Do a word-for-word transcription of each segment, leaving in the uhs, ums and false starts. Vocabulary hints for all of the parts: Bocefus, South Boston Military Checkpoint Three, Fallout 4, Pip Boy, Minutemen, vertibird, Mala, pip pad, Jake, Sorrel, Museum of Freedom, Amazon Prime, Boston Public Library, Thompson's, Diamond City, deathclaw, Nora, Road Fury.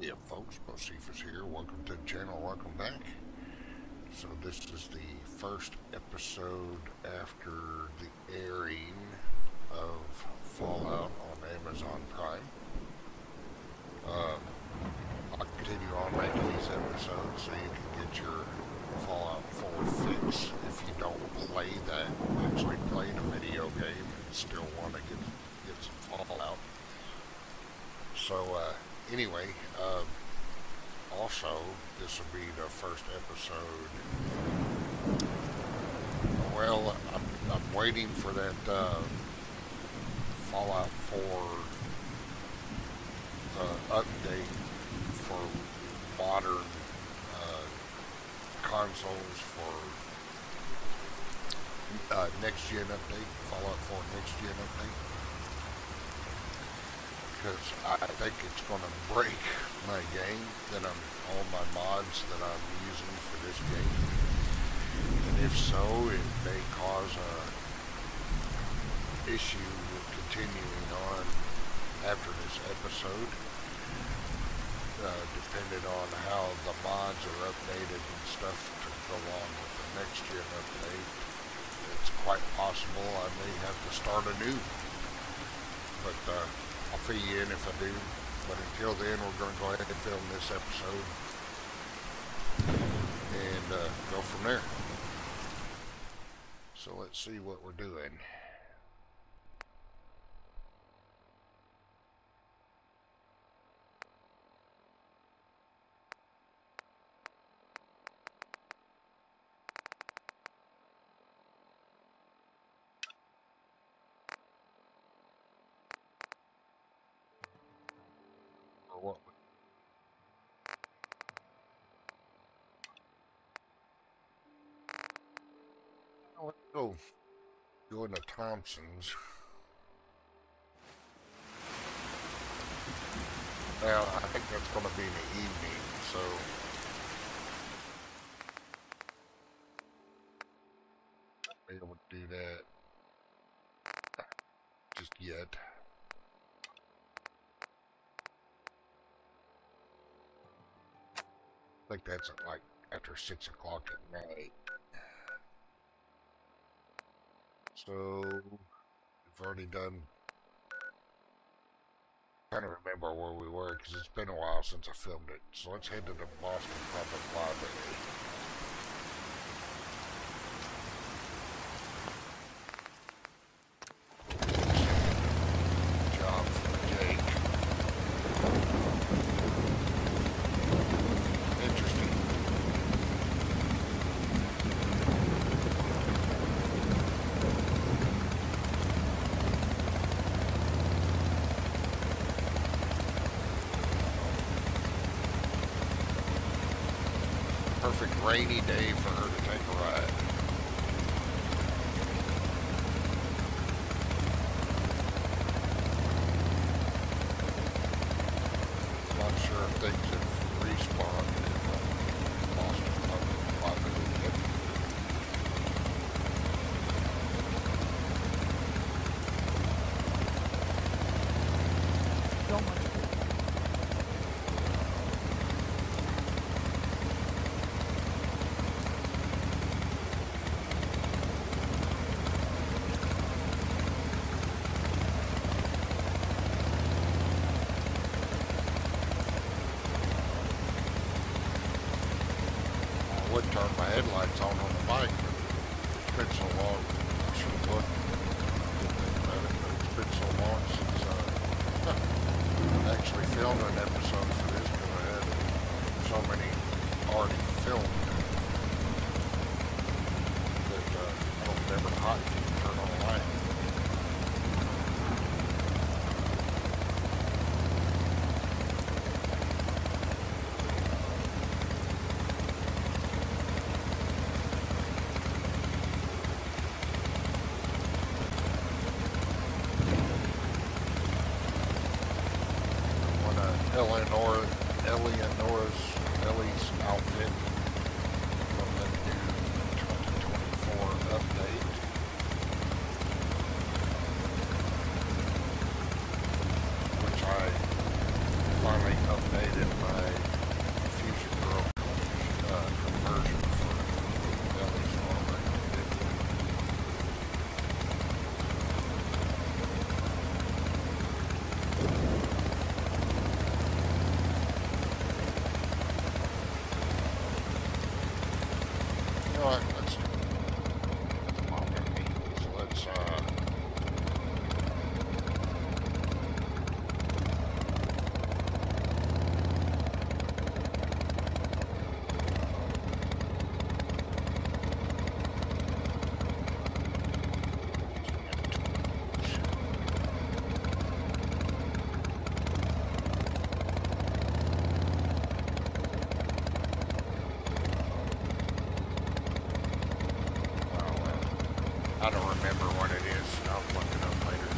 Yeah, folks, Bocefus is here. Welcome to the channel. Welcome back. So this is the first episode after the airing of Fallout on Amazon Prime. Um, I'll continue on making these episodes so you can get your Fallout four fix if you don't play that. Actually played a video game and still want to get, get some Fallout. So, uh, Anyway, uh, also, this will be the first episode. Well, I'm, I'm waiting for that uh, Fallout four uh, update for modern uh, consoles, for uh, next-gen update, Fallout four next-gen update. Because I think it's going to break my game that I'm, all my mods that I'm using for this game. And if so, it may cause an issue with continuing on after this episode, uh, depending on how the mods are updated and stuff to go on with the next gen update. It's quite possible I may have to start anew. But, uh, I'll fill you in if I do, but until then we're going to go ahead and film this episode and uh, go from there. So let's see what we're doing. Oh, going to Thompson's. Well, I think that's going to be in the evening, so. I'll be able to do that just yet. I think that's like after six o'clock at night. So, we've already done, I don't remember where we were because it's been a while since I filmed it. So let's head to the Boston Public Library. Rainy day for her to take a ride. I'm not sure if things have respawned in Boston Public Library. Don't want to. Headlights on on the bike, but it's been so long, I should have looked about it, but it's been so long since I actually filmed an episode for this, because I had so many already filmed that uh, I don't remember how to turn on the light. Eleanor, Eleanora's, Ellie's outfit from the new twenty twenty-four update. Which I finally updated. in my Fusion Girl uh, conversion for Ellie's armor. All right, let's come on with me. So let's uh I don't remember what it is. I'll look it up later.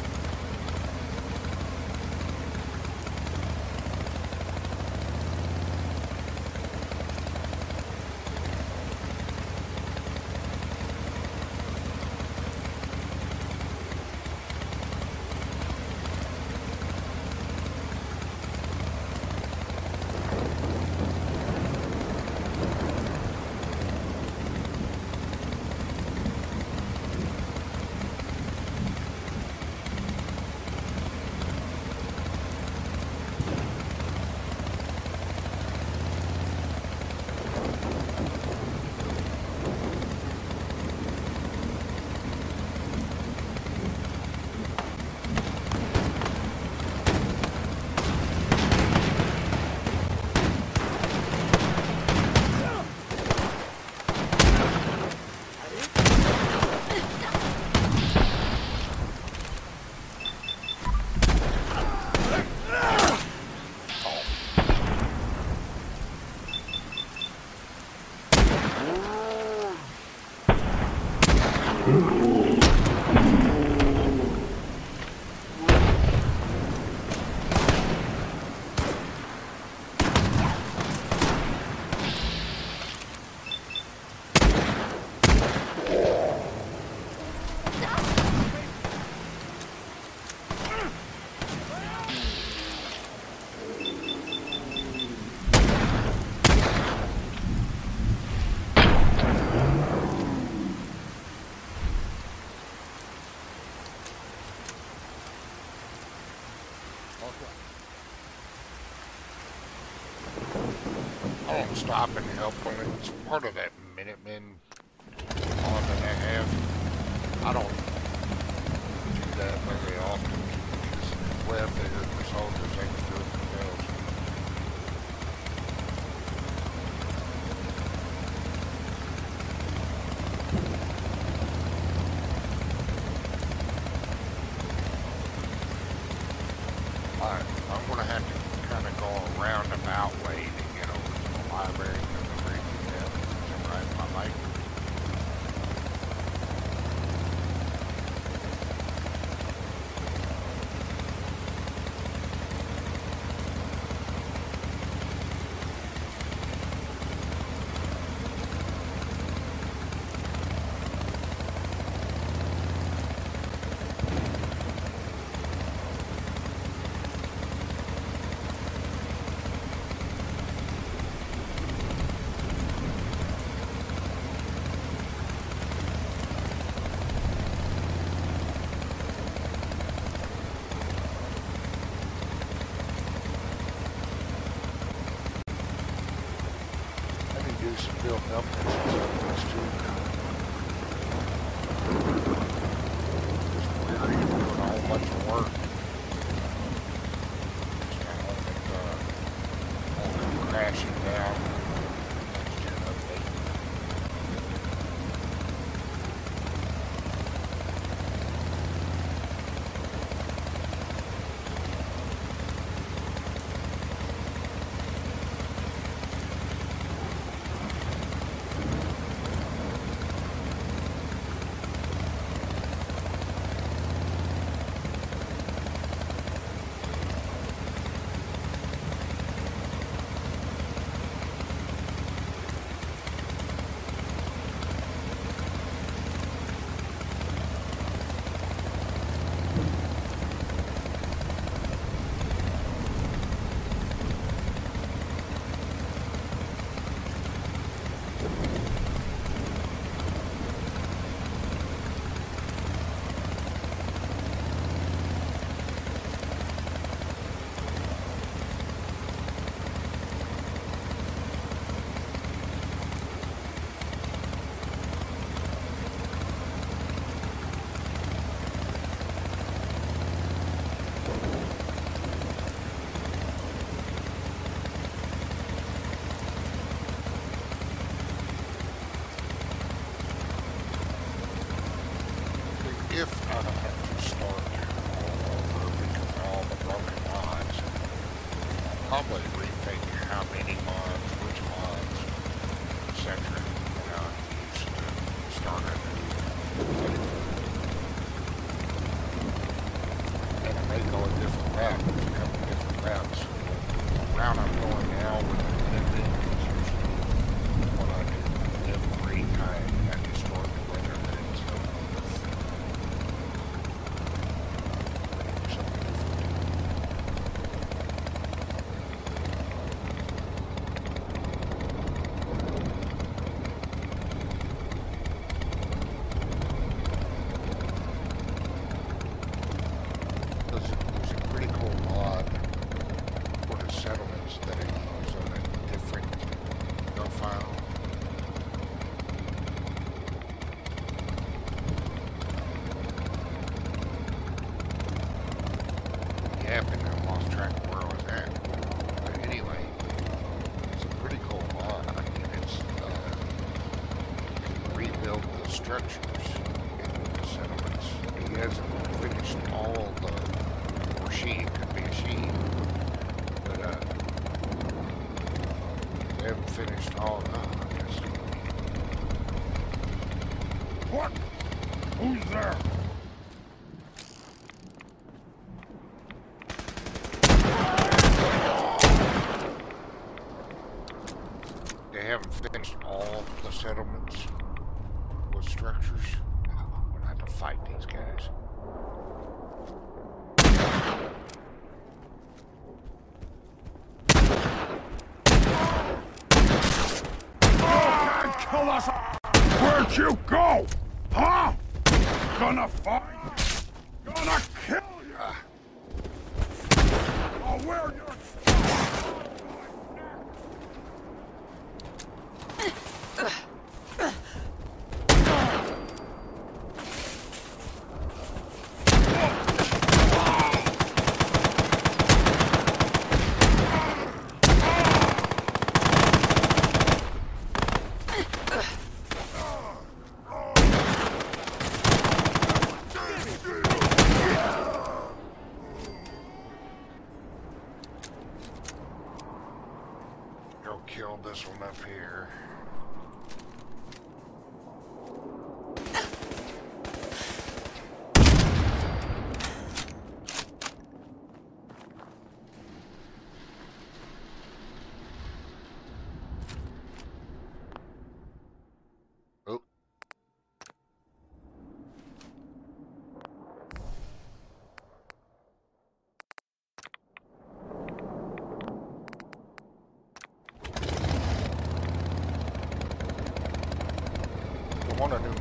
I won't stop and help when it's part of that Minutemen on and a half. I don't do that very often. Just left there for soldiers, they can do it themselves. Alright, I'm going to have to kind of go around about way to get over to the library because I'm reaching down and riding my bike. Built up and stuff too. Just weary doing a whole bunch of work. Just kind of like uh, all them crashing down. Next gen we figure how many mods, which mods, et cetera, and how to use to start a new. And it may go a different route, there's a couple different routes. The route I'm going now with the Minutemen is usually what I do every time I just start the winter things.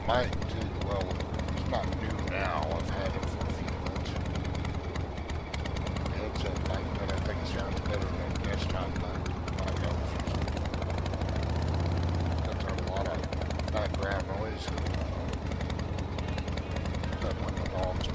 Mine too, well, it's not new now, I've had it for a few months. The headset mic, but I think it sounds better than the desktop mic I was using. That's a lot of background noise. That when the dogs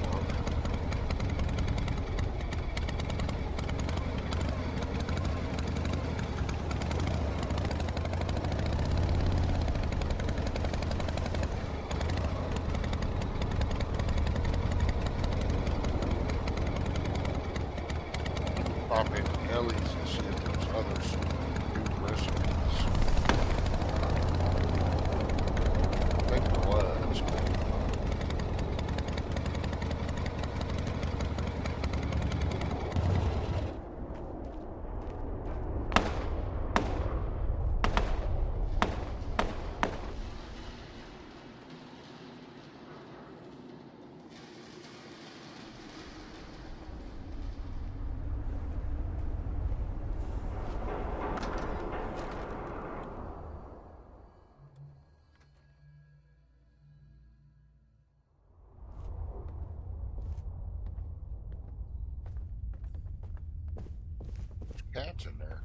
cats in there.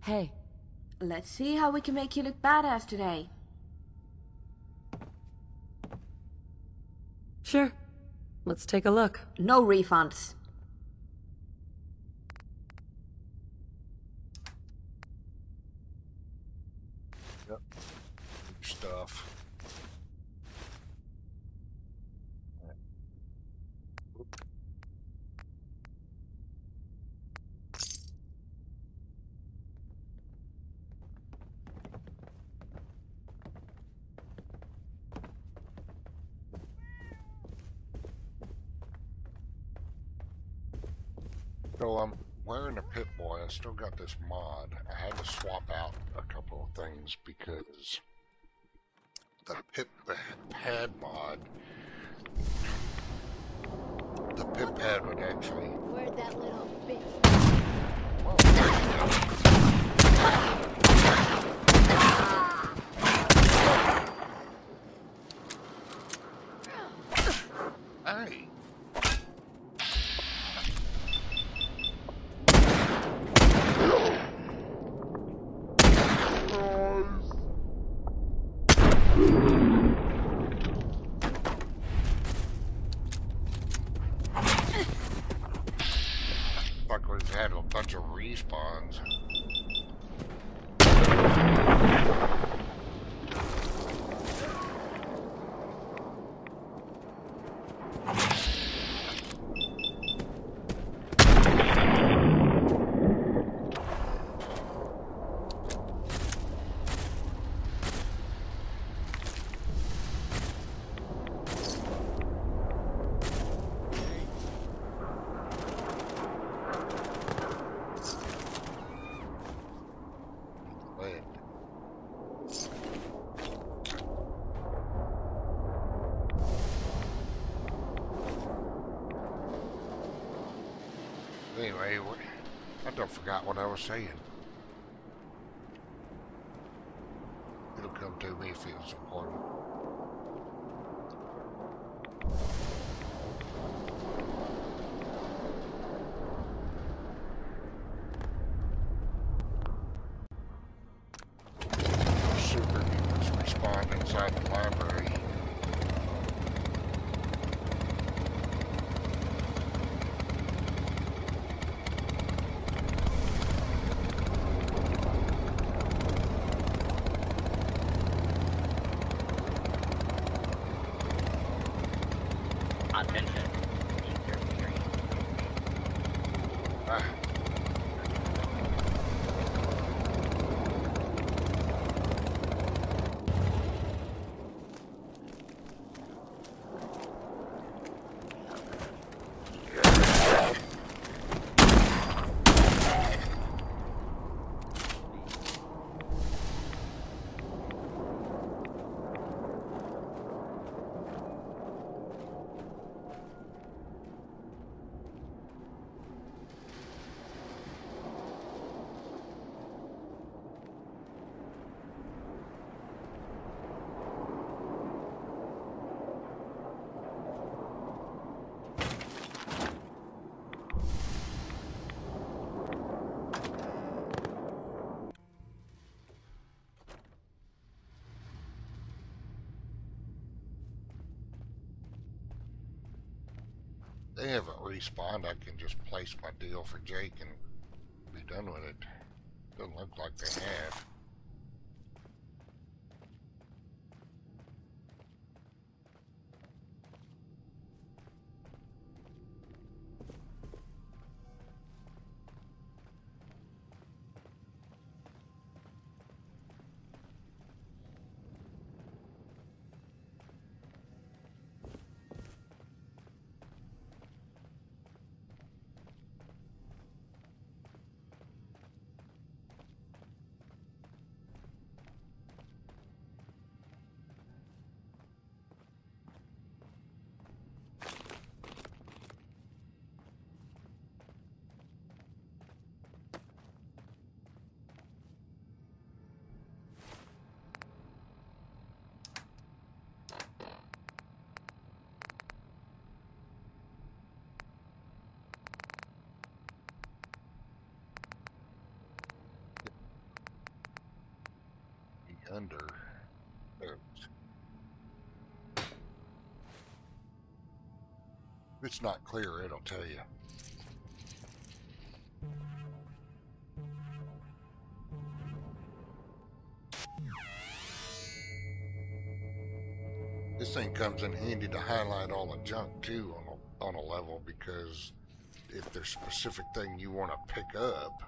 Hey, let's see how we can make you look badass today. Sure. Let's take a look. No refunds. Stuff. So I'm wearing a Pip Boy. I still got this mod. I had to swap out a couple of things because the Pip Pad mod, the Pip Pad would actually. Where'd that little bitch? Hey. Fuckers had a bunch of respawns. Anyway, I don't forgot what I was saying. It'll come to me if it's important. Superhumans respawned inside the library. They haven't respawned. I can just place my deal for Jake and be done with it. Doesn't look like they have. Under Oops. If it's not clear, it'll tell you. This thing comes in handy to highlight all the junk too on a, on a level, because if there's a specific thing you want to pick up,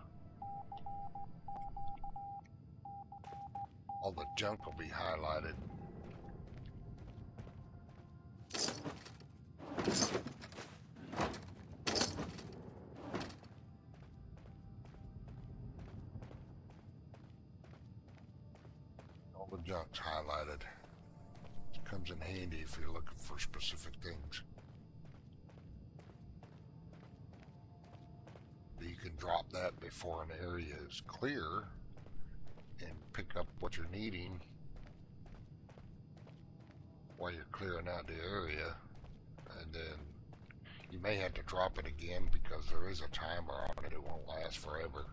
all the junk will be highlighted. of junk's highlighted. It comes in handy if you're looking for specific things. You can drop that before an area is clear and pick up what you're needing while you're clearing out the area, and then you may have to drop it again because there is a timer on it. It won't last forever.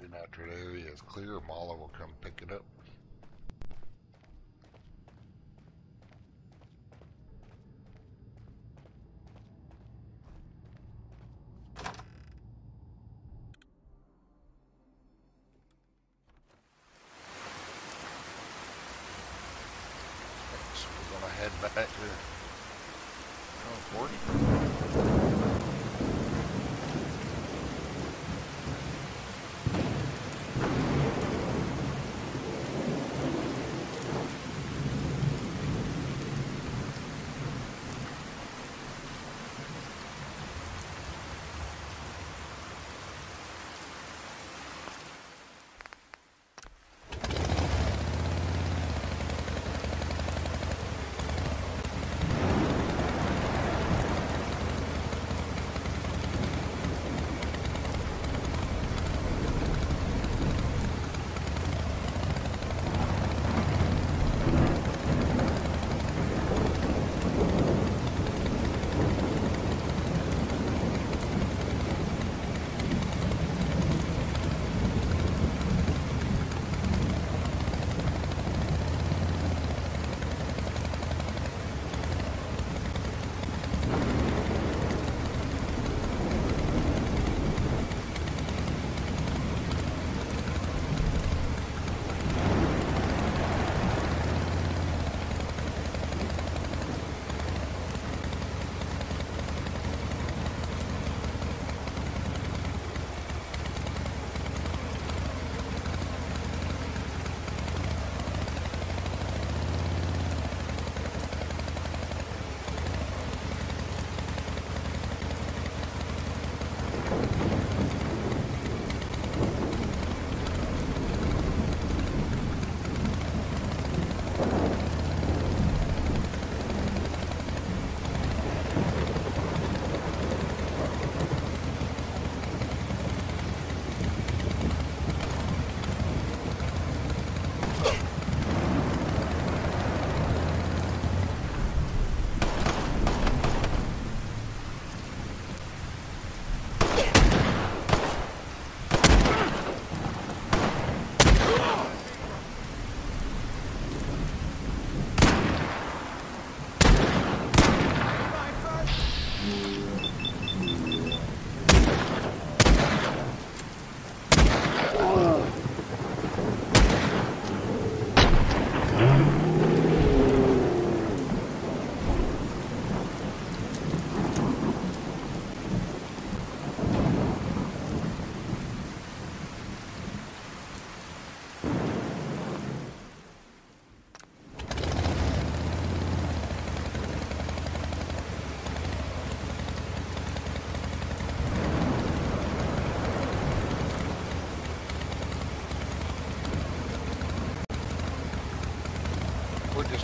Then after the area is clear, Mala will come pick it up.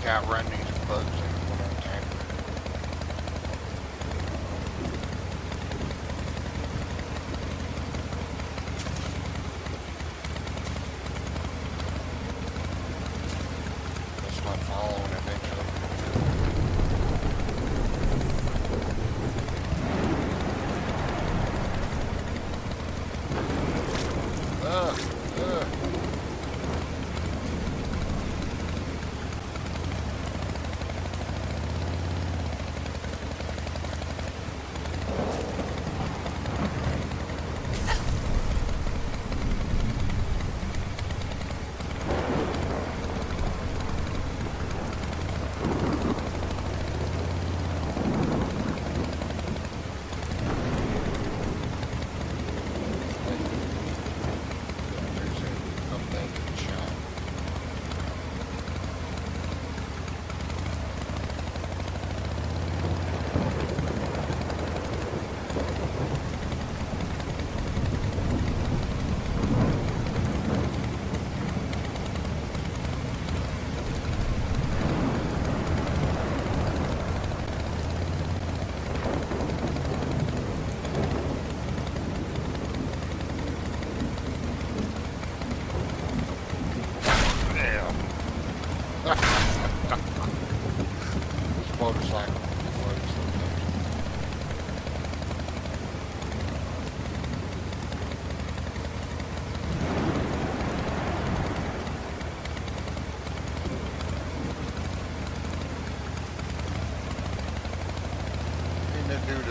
Outrun these bugs in one at a time. That's not following eventually. Ugh, ugh.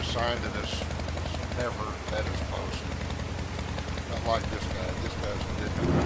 a sign that is never that is posted. Not like this guy. This guy's ridiculous.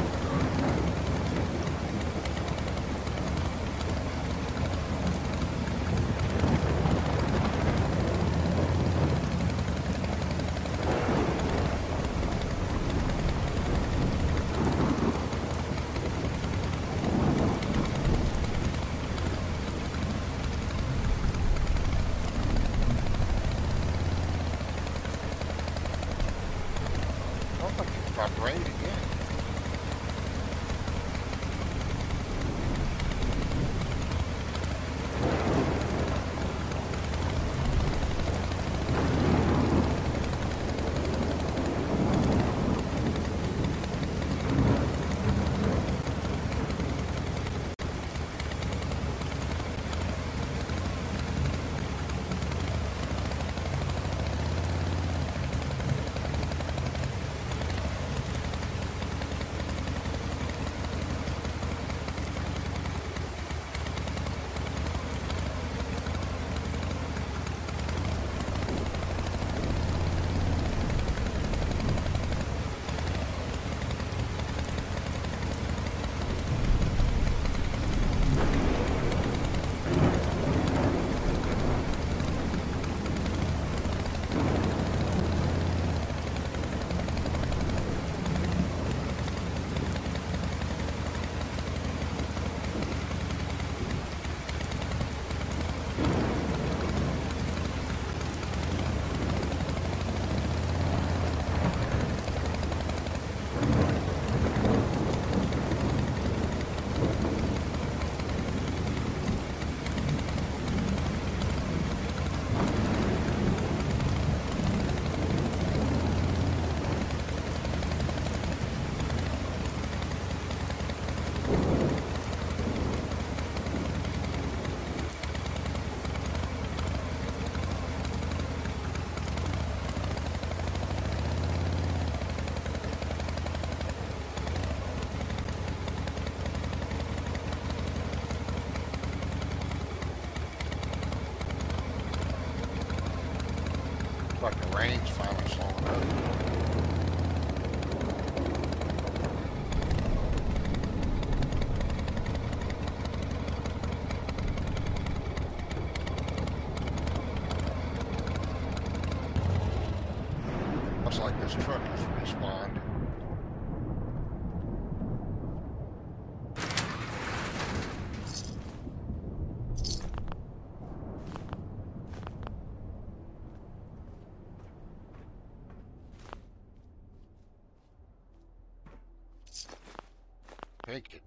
Take it.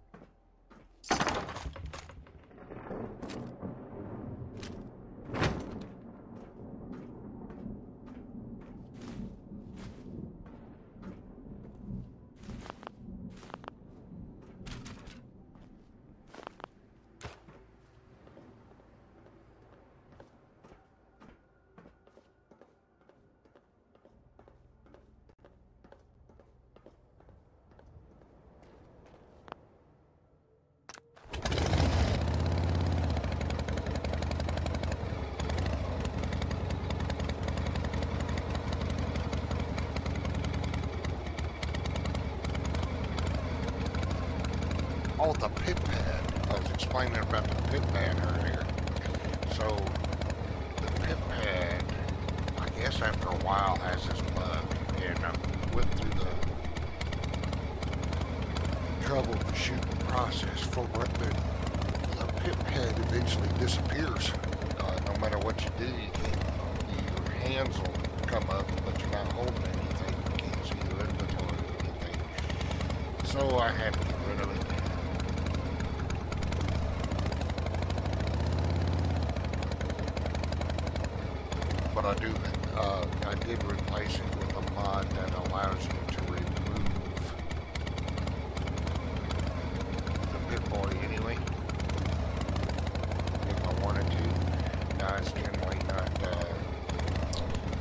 Oh, the pip pad. I was explaining about the pip pad earlier. So, the pip pad, I guess after a while, has this bug, and I went through the troubleshooting process for what the, the pip pad eventually disappears. Uh, no matter what you do, you can't, your hands will come up, but you're not holding anything. You can't see your inventory or anything. So, I had to get rid of it. I do. Uh, I did replace it with a mod that allows you to remove the pip boy anyway, if I wanted to. Now it's generally not uh,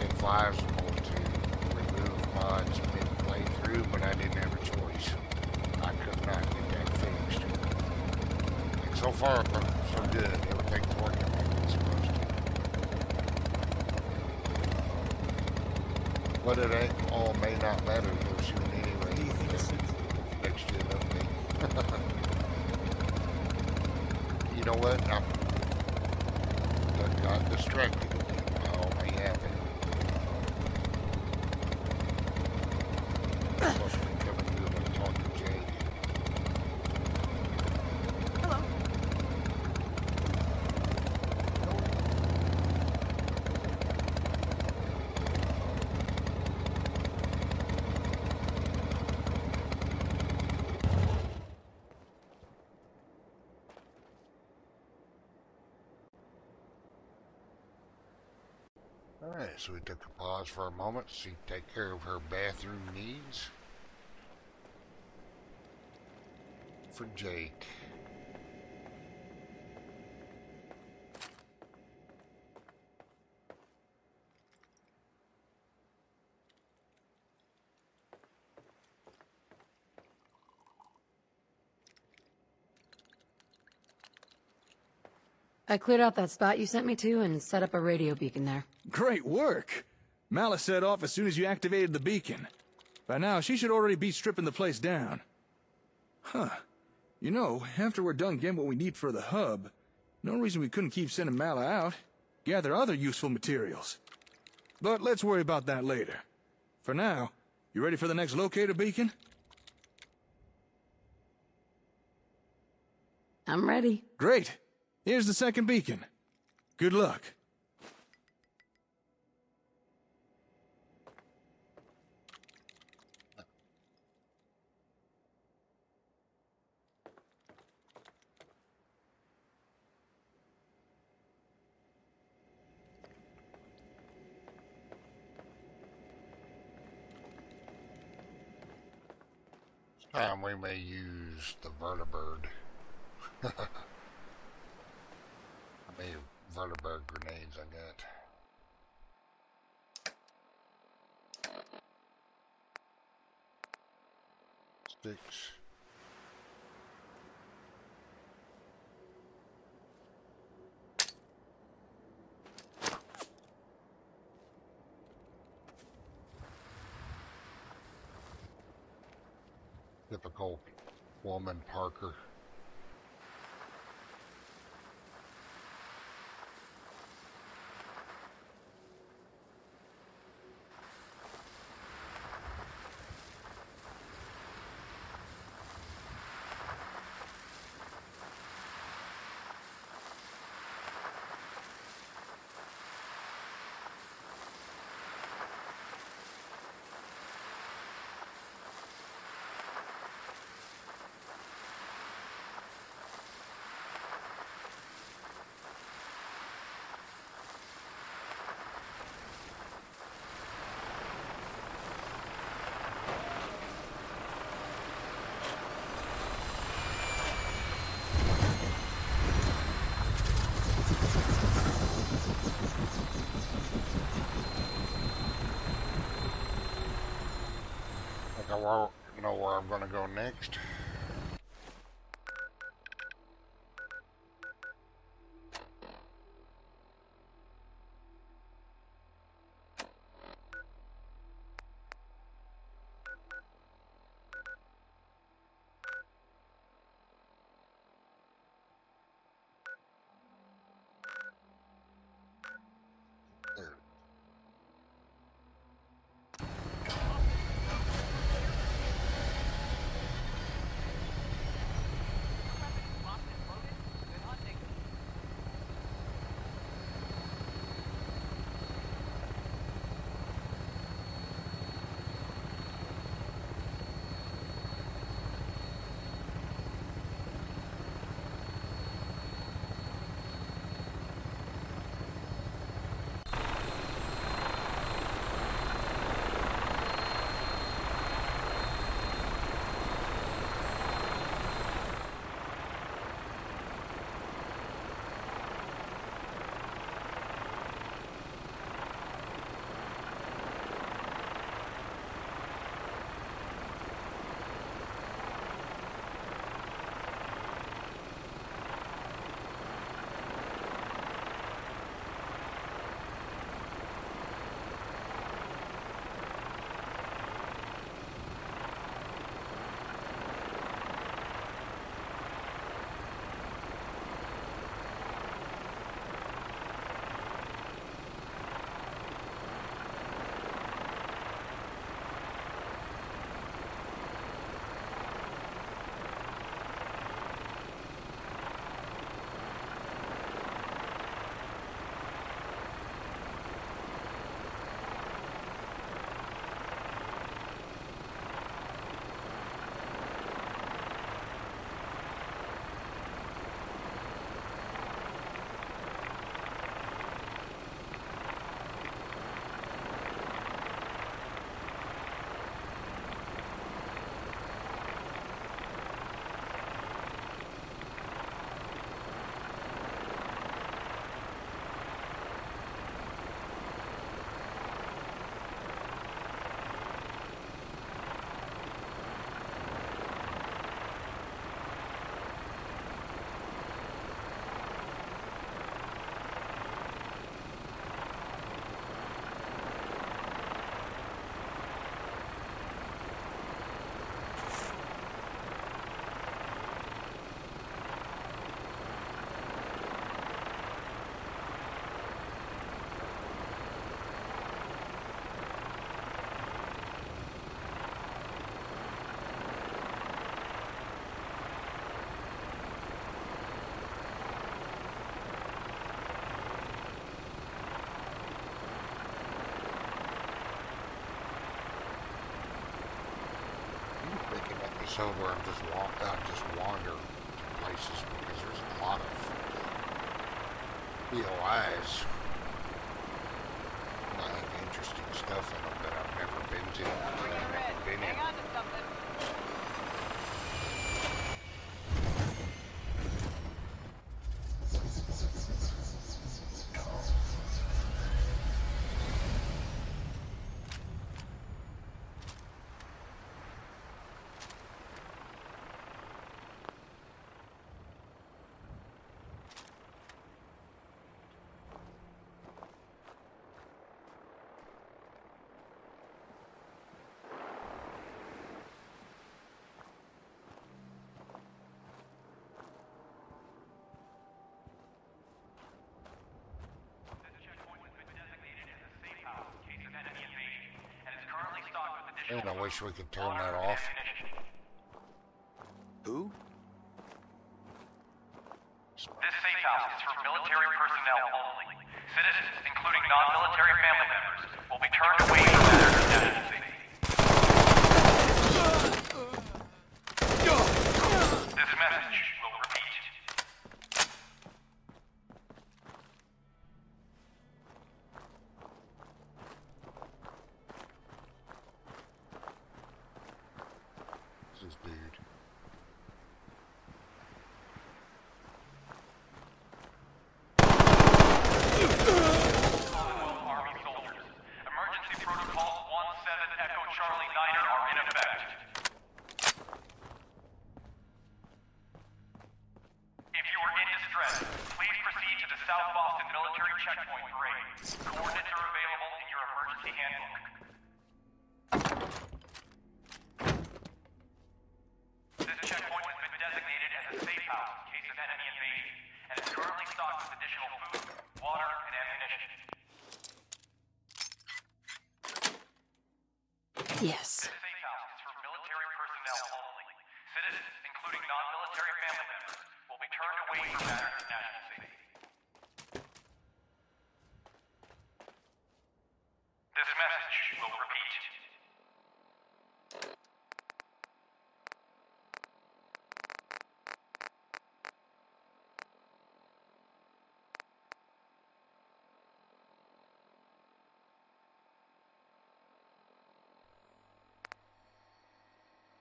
advisable to remove mods mid-play through, but I didn't have a choice. I could not get that fixed. And so far, so good. Everything's working. Supposed to. But it ain't all may not matter. We'll shoot anyway. Next year, you know what? I'm, I got distracted. All may happen. So we took a pause for a moment. She'd take care of her bathroom needs. For Jake. I cleared out that spot you sent me to and set up a radio beacon there. Great work! Malice set off as soon as you activated the beacon. By now, she should already be stripping the place down. Huh. You know, after we're done getting what we need for the hub, no reason we couldn't keep sending Mala out, gather other useful materials. But let's worry about that later. For now, you ready for the next locator beacon? I'm ready. Great! Here's the second beacon. Good luck. Um, we may use the vertibird. Maybe vertibird grenades I got. Sticks. Typical woman, Parker. I know where I'm going to go next. sober and just walk out, just wander to places because there's a lot of B O Is. And I have interesting stuff in them that I've never been to. I've never been in. Hang on to something. And I wish we could turn that off. Who? This safe house is for military personnel only. Citizens, including non-military family members, will be turned away from their residency. This message will repeat.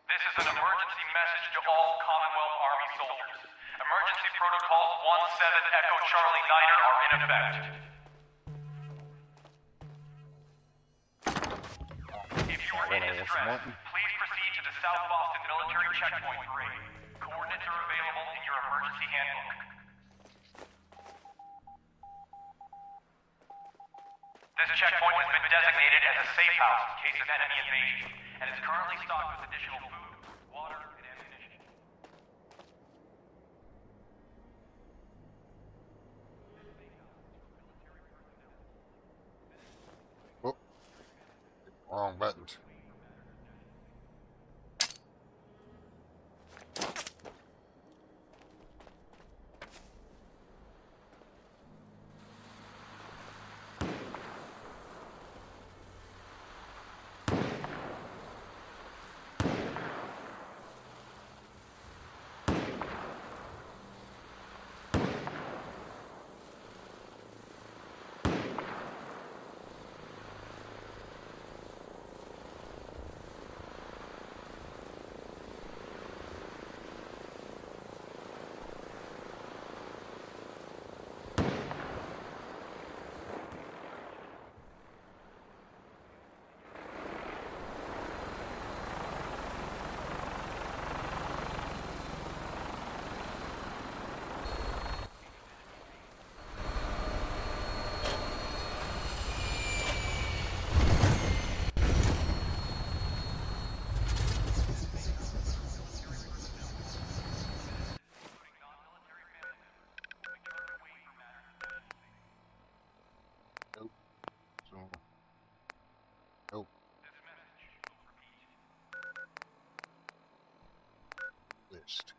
This is an emergency message to all Commonwealth Army soldiers. Emergency protocols one seven Echo Charlie niner are in effect. If you are in distress, please proceed to the South Boston Military Checkpoint Three. Coordinates are available in your emergency handbook. This checkpoint has been designated as a safe house in case of enemy invasion, and is currently stocked with additional food. Wrong buttons. List.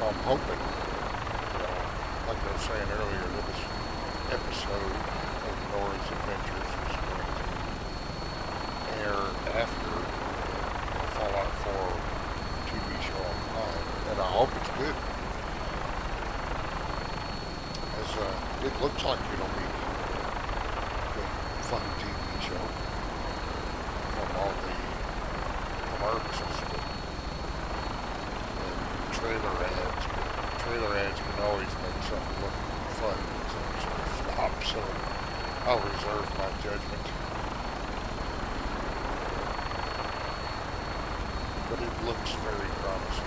I'm hoping, uh, like I was saying earlier, that this episode of Nora's Adventures is going to air after the Fallout four T V show on Prime, and I hope it's good. As uh, it looks like it'll be a good, fun T V show from all the commercials and trailer ads. But trailer ads can always make something look fun that's actually a flop, so I'll reserve my judgment. But it looks very promising.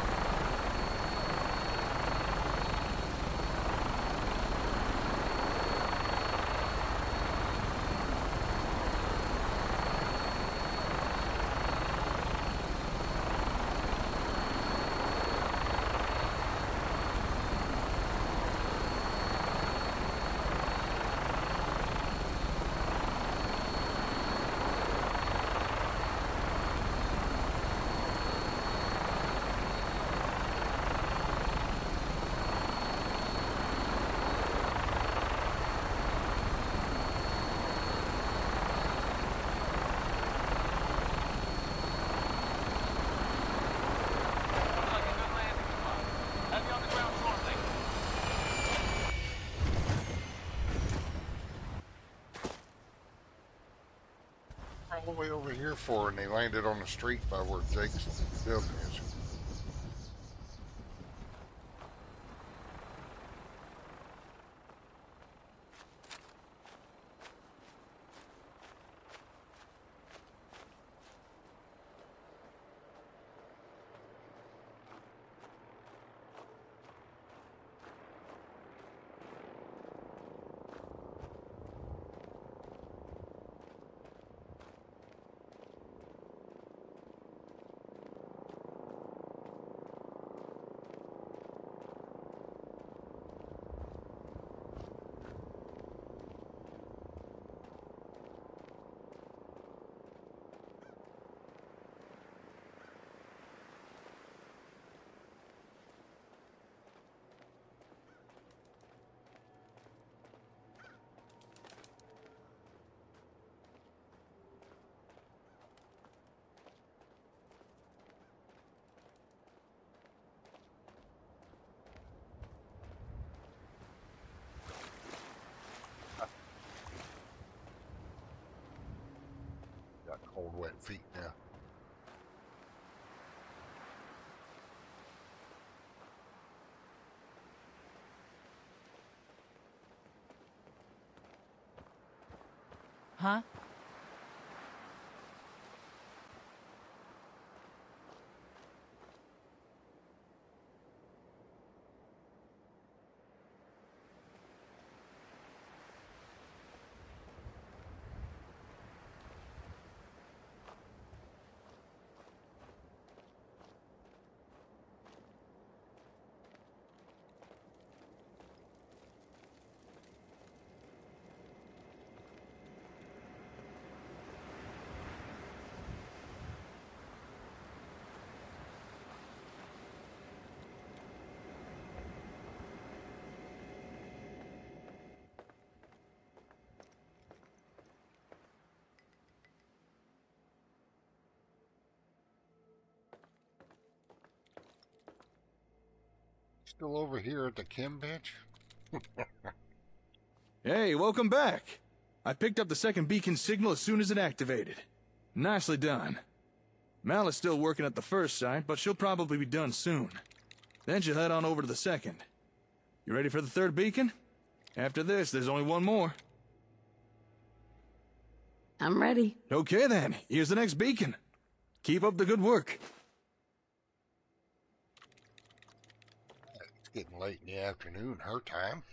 All the way over here for, and they landed on the street by where Jake's building is. Cold, wet feet now. Huh? Still over here at the chem bench? Hey, welcome back! I picked up the second beacon signal as soon as it activated. Nicely done. Mal is still working at the first site, but she'll probably be done soon. Then she'll head on over to the second. You ready for the third beacon? After this, there's only one more. I'm ready. Okay then, here's the next beacon. Keep up the good work. Getting late in the afternoon, her time.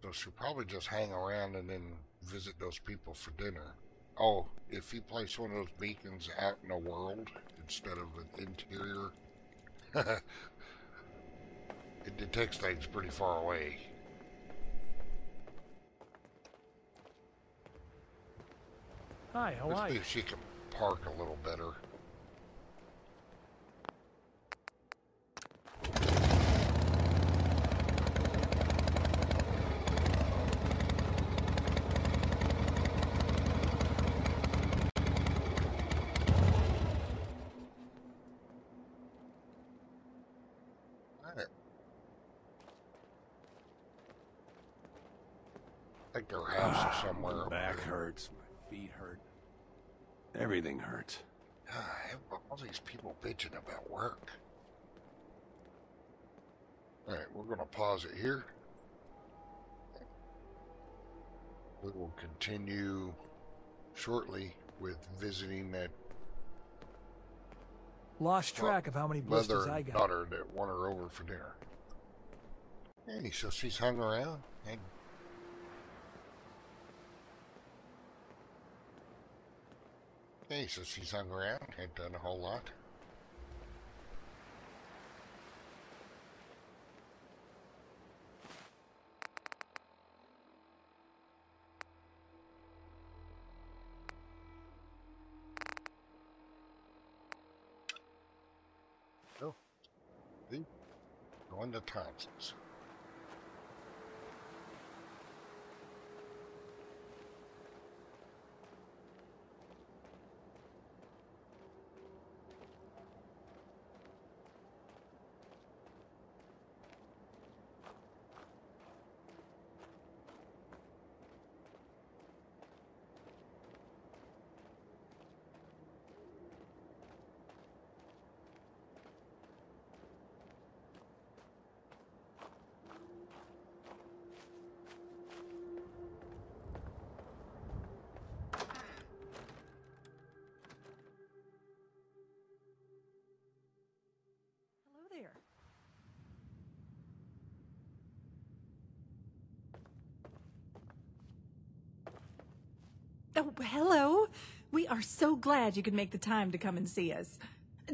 So she'll probably just hang around and then visit those people for dinner. Oh, if you place one of those beacons out in the world instead of an interior, it detects things pretty far away. Hi, how are you? Let's see if she can park a little better. think your house ah, is somewhere. My back hurts. My feet hurt. Everything hurts. I have all these people bitching about work. All right, we're going to pause it here. We will continue shortly with visiting that. Lost track of how many blisters I got. Daughter that won her over for dinner. Hey, so she's hung around. Hey. Hey, so she's hung around. Ain't done a whole lot. So, see? Going to Thompson's. Oh, hello. We are so glad you could make the time to come and see us.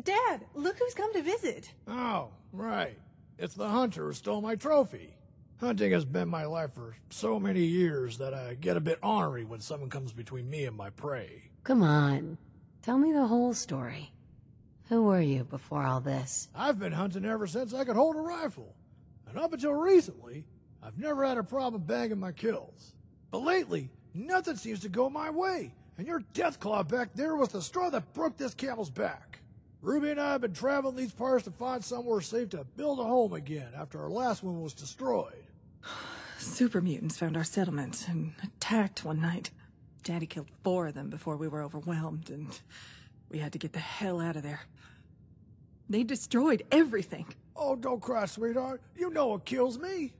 Dad, look who's come to visit. Oh, right. It's the hunter who stole my trophy. Hunting has been my life for so many years that I get a bit ornery when someone comes between me and my prey. Come on. Tell me the whole story. Who were you before all this? I've been hunting ever since I could hold a rifle. And up until recently, I've never had a problem bagging my kills. But lately, nothing seems to go my way, and your deathclaw back there was the straw that broke this camel's back. Ruby and I have been traveling these parts to find somewhere safe to build a home again after our last one was destroyed. Super mutants found our settlement and attacked one night. Daddy killed four of them before we were overwhelmed, and we had to get the hell out of there. They destroyed everything. Oh, don't cry, sweetheart. You know what kills me.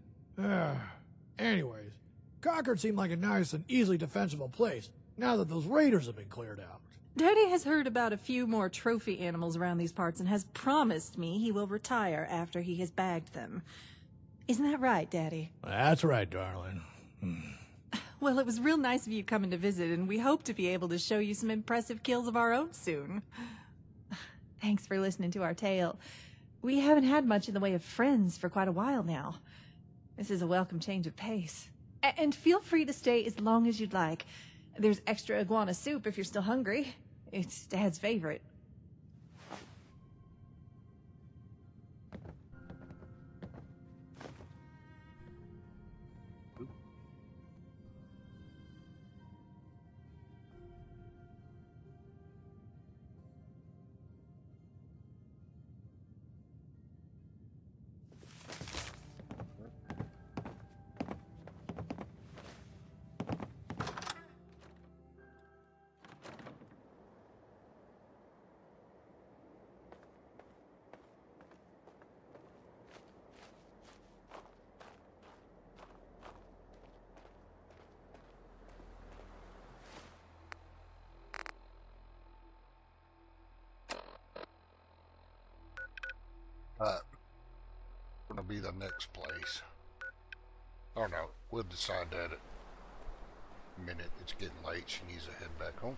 Anyways. Concord seemed like a nice and easily defensible place, now that those raiders have been cleared out. Daddy has heard about a few more trophy animals around these parts and has promised me he will retire after he has bagged them. Isn't that right, Daddy? That's right, darling. Well, it was real nice of you coming to visit, and we hope to be able to show you some impressive kills of our own soon. Thanks for listening to our tale. We haven't had much in the way of friends for quite a while now. This is a welcome change of pace. And feel free to stay as long as you'd like. There's extra iguana soup if you're still hungry. It's Dad's favorite. Uh, gonna be the next place. Oh no, we'll decide that at a minute. It's getting late. She needs to head back home.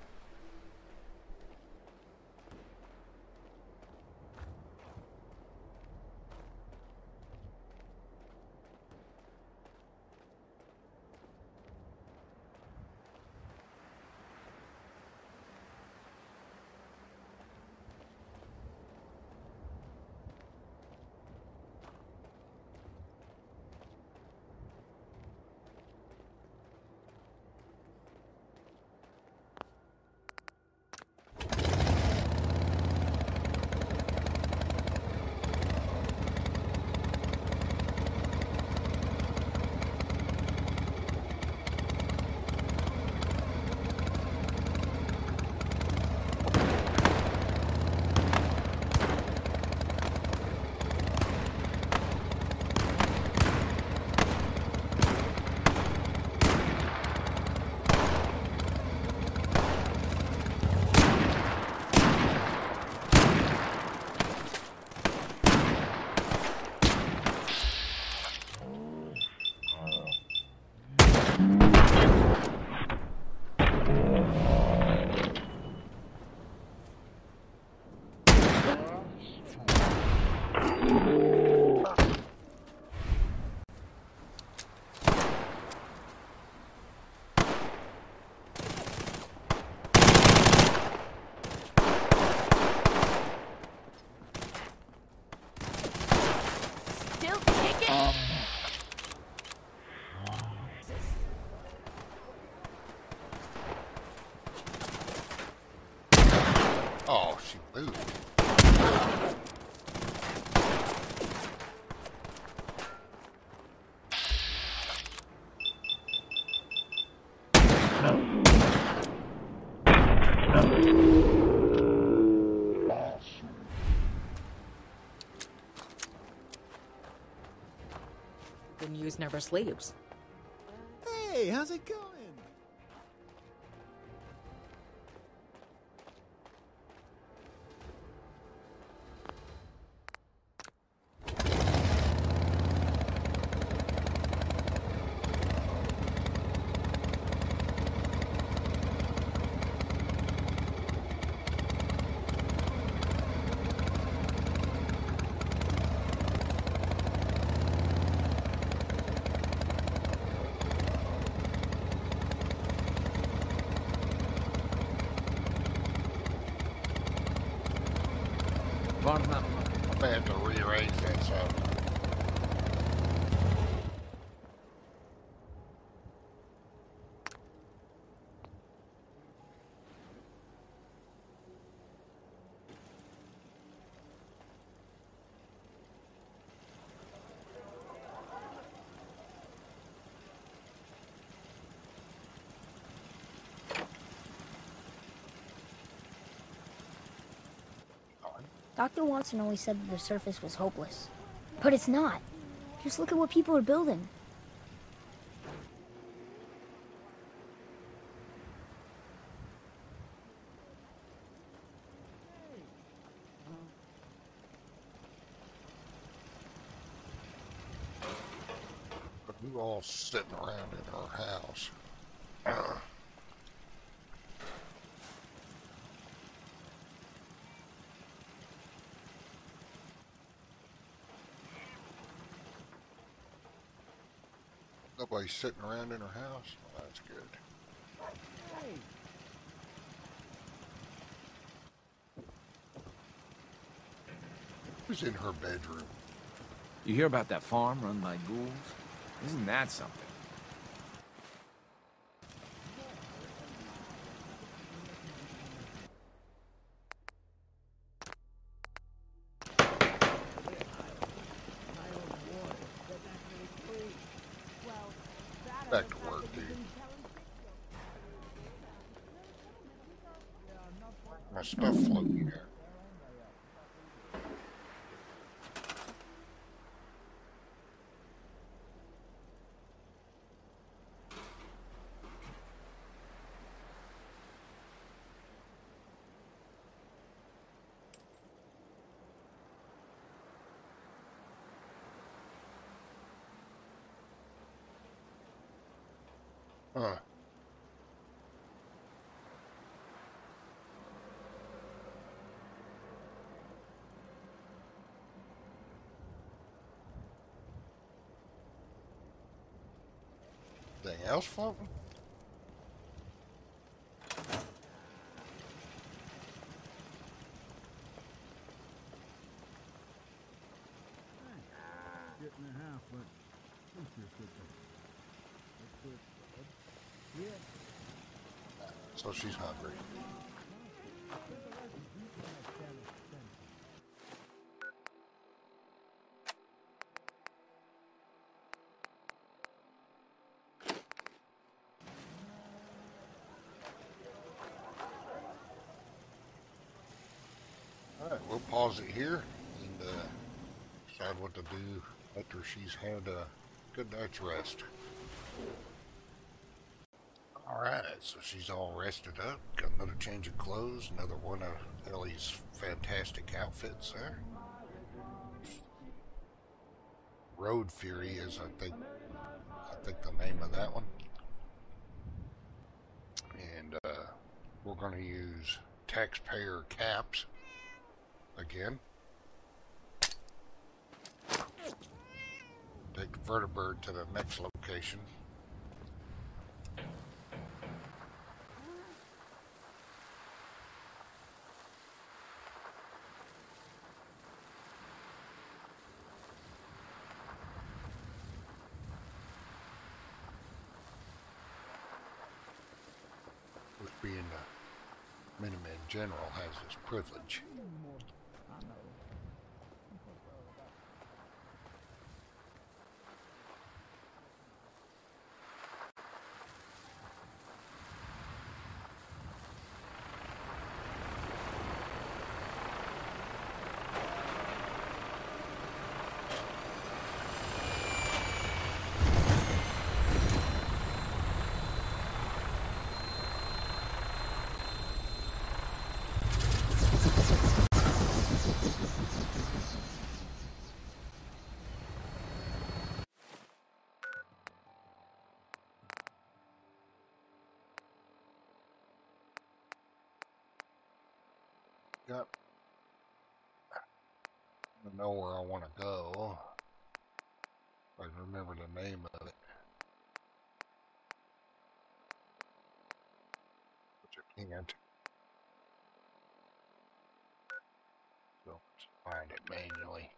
The news never sleeps. Hey, how's it going? Doctor Watson always said that the surface was hopeless. But it's not. Just look at what people are building. But we were all sitting around in our house. Uh. Nobody's sitting around in her house. Well, that's good. Hey. Who's in her bedroom? You hear about that farm run by ghouls? Isn't that something? Huh. Anything else floating? So she's hungry. All right, we'll pause it here and uh, decide what to do after she's had a good night's rest. So she's all rested up, got another change of clothes, another one of Ellie's fantastic outfits there. Road Fury is, I think, I think the name of that one. And uh, we're going to use taxpayer caps again. take vertibird to the next location. Which being the Minutemen General has this privilege. Yep. I don't know where I want to go. I remember the name of it. But I can't. So let's find it manually.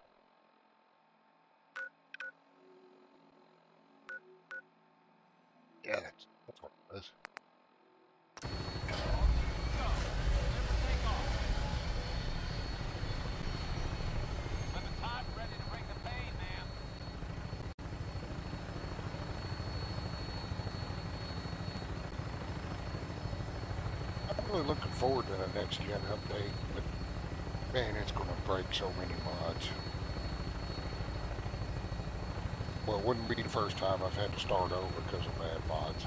Yeah, that's, that's what it is. Looking forward to the next gen update, but man, it's going to break so many mods. Well, it wouldn't be the first time I've had to start over because of bad mods.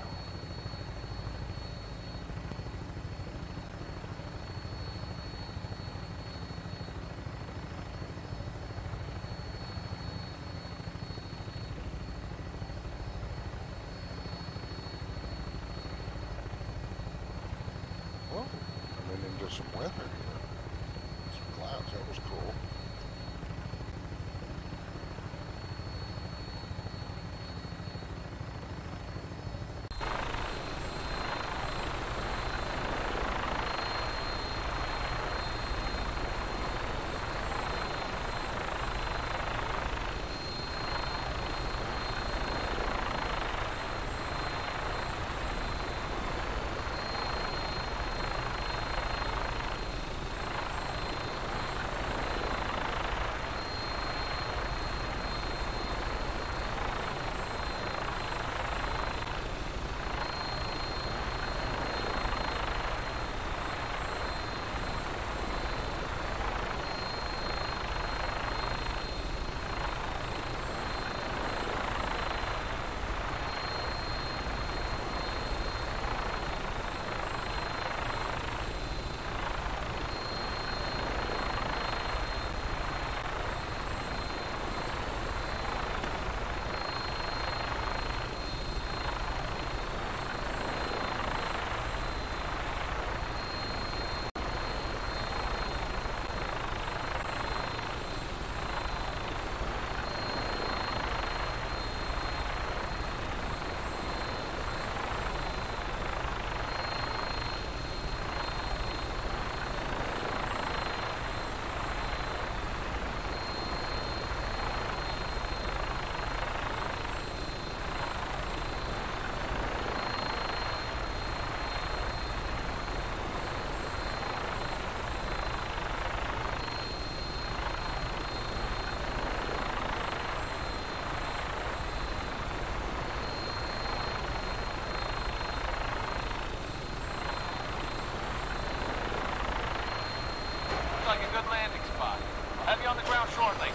Like a good landing spot. I'll have you on the ground shortly.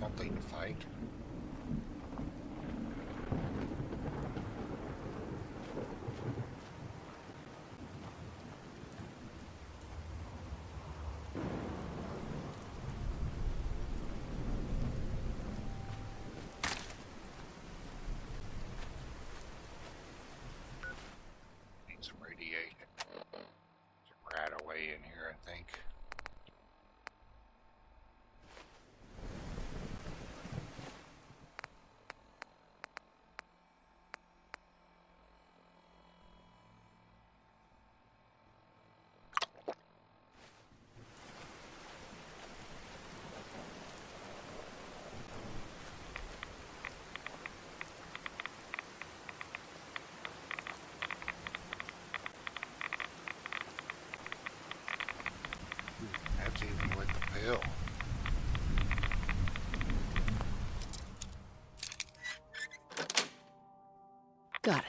Nothing to fight. think. Got it.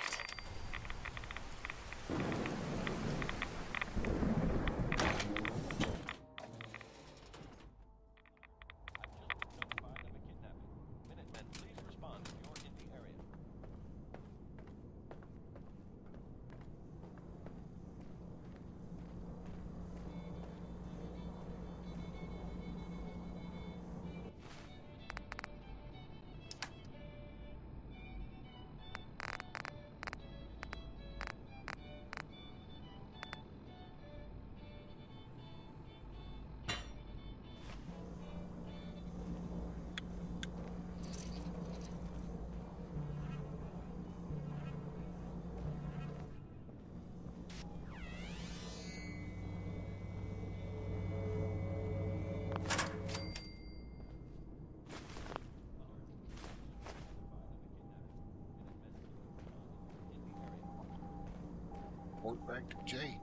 Back to Jake.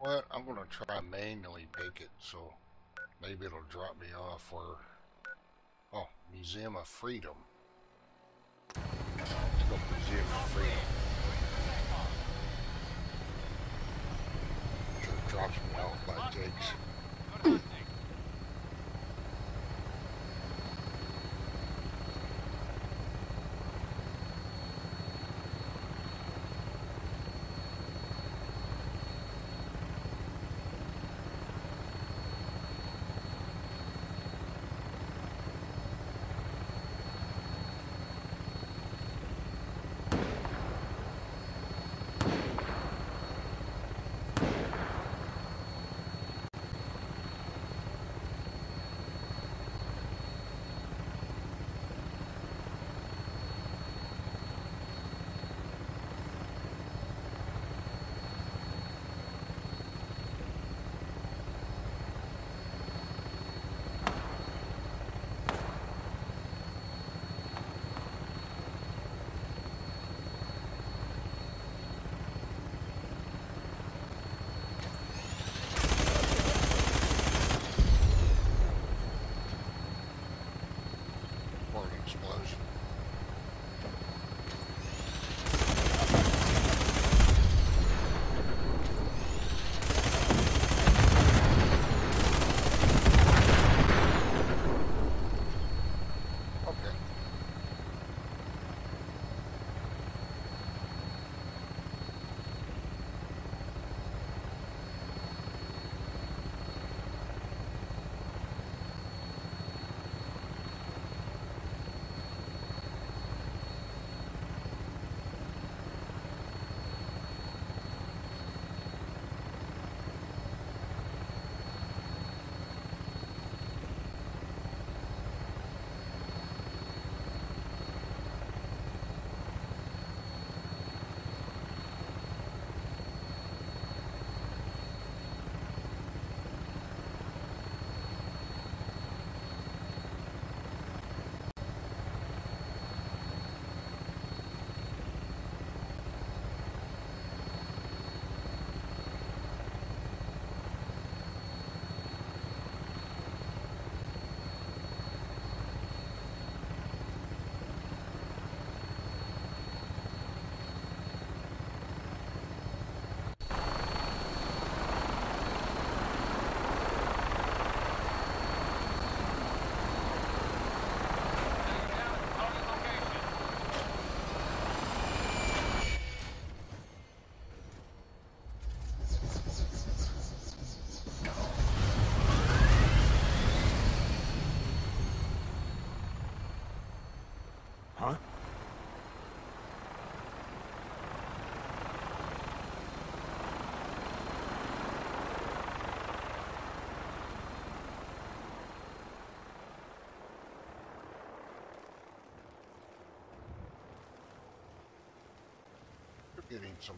But I'm gonna try manually pick it, so maybe it'll drop me off. Or oh, Museum of Freedom. Let's go Museum of Freedom. Should have dropped me off by Jake's. getting some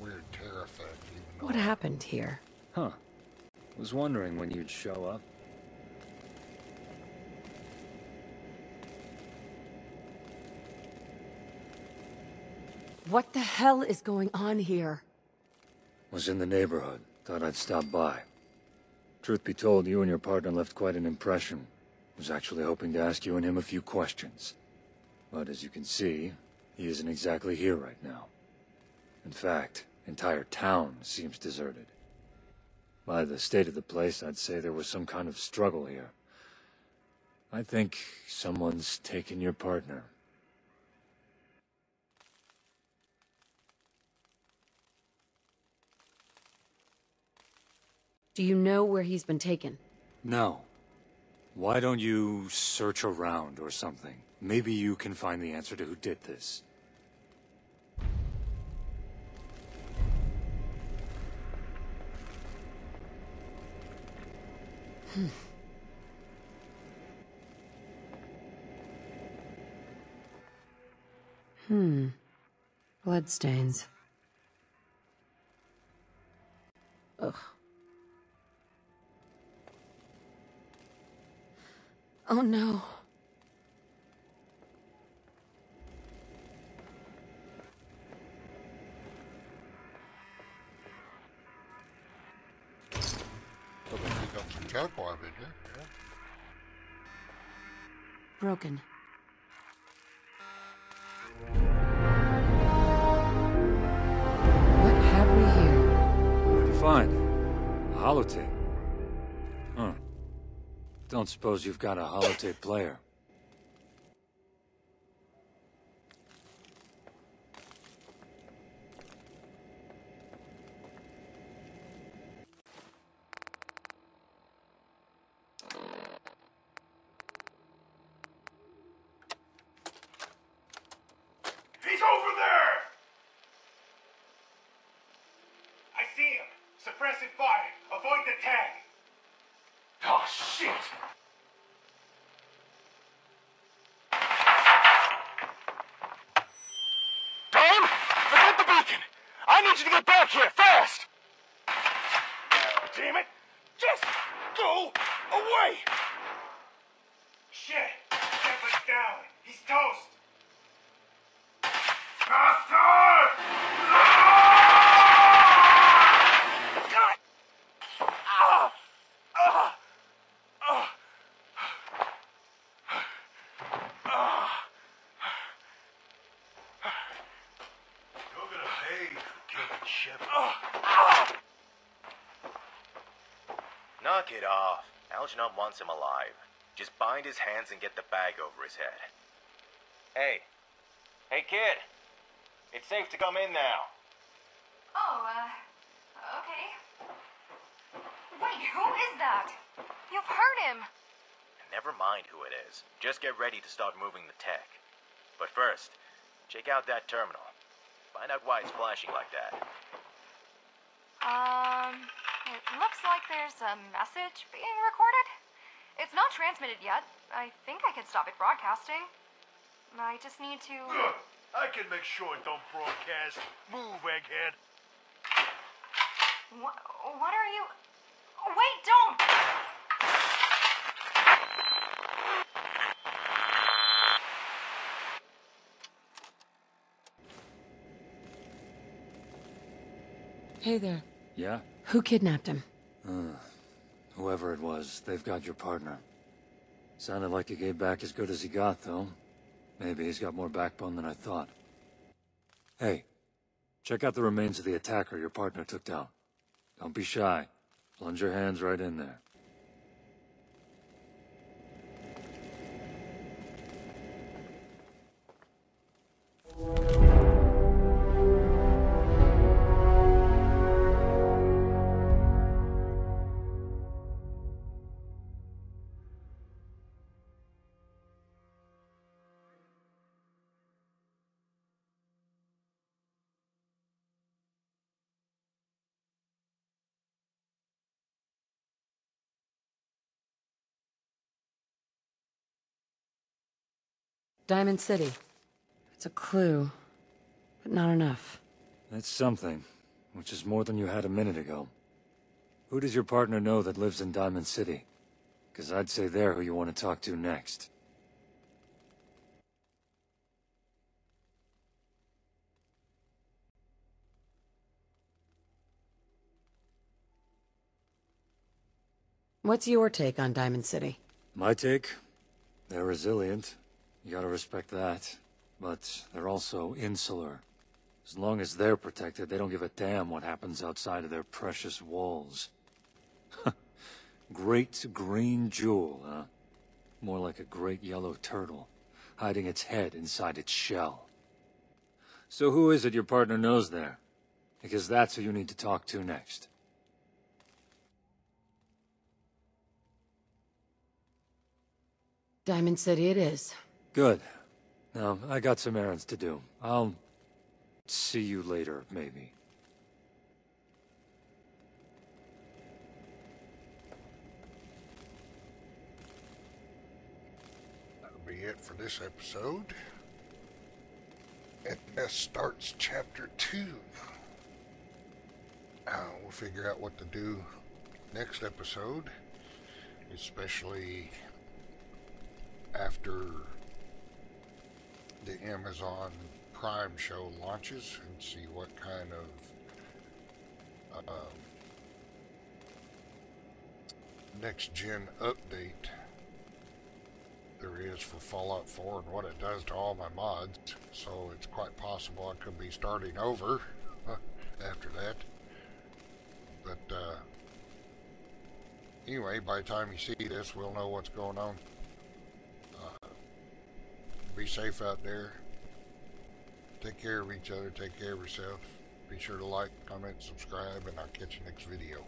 weird tear effect. What happened here? Huh. Was wondering when you'd show up. What the hell is going on here? Was in the neighborhood. Thought I'd stop by. Truth be told, you and your partner left quite an impression. Was actually hoping to ask you and him a few questions. But as you can see, he isn't exactly here right now. In fact, entire town seems deserted. By the state of the place, I'd say there was some kind of struggle here. I think someone's taken your partner. Do you know where he's been taken? No. Why don't you search around or something? Maybe you can find the answer to who did this. Hmm. Hmm. Bloodstains. Ugh. Oh no. Broken. What have we here? What did you find? A holotape. Huh. Don't suppose you've got a holotape player. Knock it off. Algernon wants him alive. Just bind his hands and get the bag over his head. Hey. Hey, kid. It's safe to come in now. Oh, uh, okay. Wait, who is that? You've hurt him. Never mind who it is. Just get ready to start moving the tech. But first, check out that terminal. Find out why it's flashing like that. Um, it looks like there's a message being recorded. It's not transmitted yet. I think I can stop it broadcasting. I just need to... Ugh, I can make sure it don't broadcast. Move, egghead. What, what are you... Wait, don't! Hey there. Yeah? Who kidnapped him? Uh, whoever it was, they've got your partner. Sounded like he gave back as good as he got, though. Maybe he's got more backbone than I thought. Hey, check out the remains of the attacker your partner took down. Don't be shy. Plunge your hands right in there. Diamond City. It's a clue. but not enough. That's something, which is more than you had a minute ago. Who does your partner know that lives in Diamond City? Because I'd say they're who you want to talk to next. What's your take on Diamond City? My take? They're resilient. You gotta respect that. But they're also insular. As long as they're protected, they don't give a damn what happens outside of their precious walls. Great green jewel, huh? More like a great yellow turtle, hiding its head inside its shell. So who is it your partner knows there? Because that's who you need to talk to next. Diamond City it is. Good. Now, I got some errands to do. I'll see you later, maybe. That'll be it for this episode. And that starts chapter two. Now, we'll figure out what to do next episode, especially after the Amazon Prime show launches, and see what kind of uh, next-gen update there is for Fallout four and what it does to all my mods. So it's quite possible I could be starting over after that. But uh, anyway, by the time you see this, we'll know what's going on. Be safe out there. Take care of each other. Take care of yourself. Be sure to like, comment, subscribe, and I'll catch you next video.